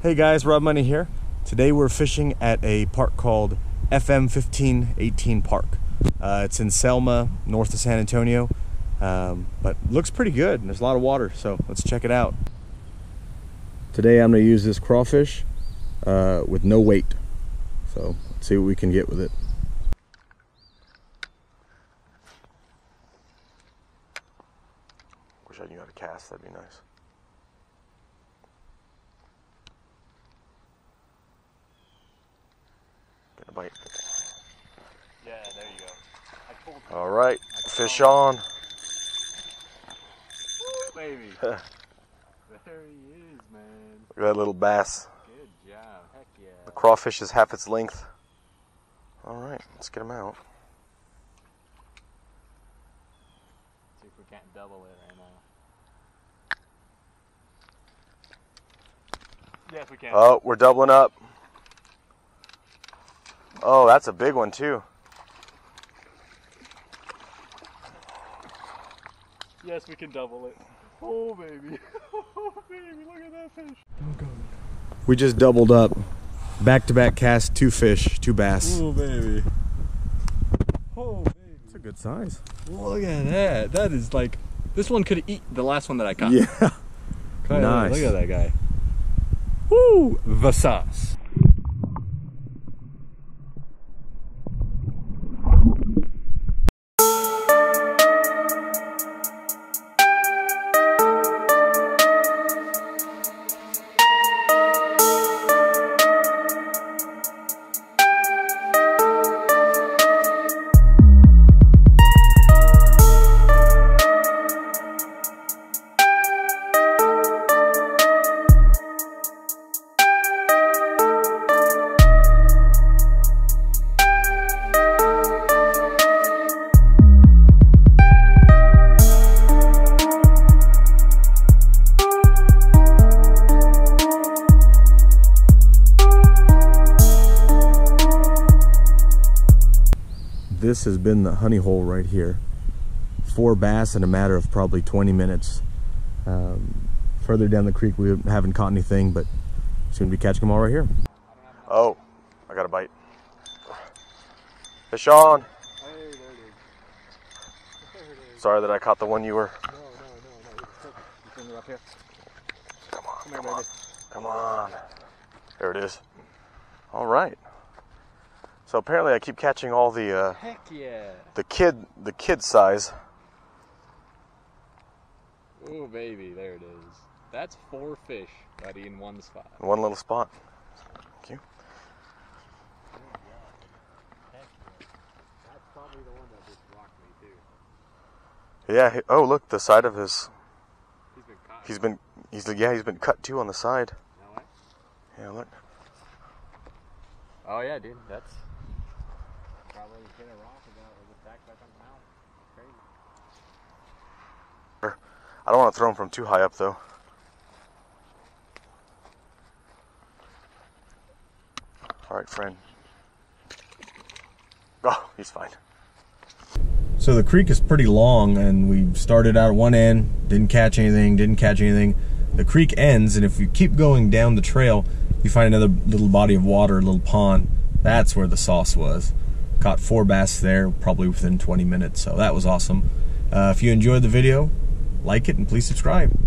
Hey guys, Rob Money here. Today we're fishing at a park called FM 1518 Park. It's in Selma, north of San Antonio, but looks pretty good and there's a lot of water, so let's check it out. Today I'm going to use this crawfish with no weight, so let's see what we can get with it. Wish I knew how to cast, that'd be nice. Get a bite. Yeah, there you go. All right, fish on. Woo, baby. There he is, man. Look at that little bass. Good job. Heck yeah. The crawfish is half its length. All right, let's get him out. Let's see if we can't double it right now. Yes, we can. Oh, we're doubling up. Oh, that's a big one too. Yes, we can double it. Oh baby. Oh baby, look at that fish. Don't go. We just doubled up. Back-to-back cast, two fish, two bass. Oh baby. Oh baby. It's a good size. Look at that. That is like, this one could eat the last one that I caught. Yeah. Nice. Look at that guy. Woo! The sauce. This has been the honey hole right here. Four bass in a matter of probably 20 minutes. Further down the creek we haven't caught anything, but soon be catching them all right here. Oh, I got a bite. Fish on. Hey, there it is. There it is. Sorry that I caught the one you were. No. You can up here. Come on. There it is. All right. So apparently I keep catching all the heck yeah, the kid size. Oh baby, there it is. That's four fish right in one spot. In one little spot. Thank you. Oh God. Heck yeah. That's probably the one that just rocked me too. Yeah. Oh look, the side of his. He's been cut. He's been cut too on the side. No way. Yeah, look. Oh yeah, dude. That's. Probably hit a rock about it was attacked by something else. Crazy. I don't want to throw him from too high up though. All right, friend. Oh, he's fine. So the creek is pretty long, and we started out at one end, didn't catch anything. The creek ends, and if you keep going down the trail, you find another little body of water, a little pond. That's where the sauce was. Caught four bass there, probably within 20 minutes, so that was awesome. If you enjoyed the video, like it and please subscribe.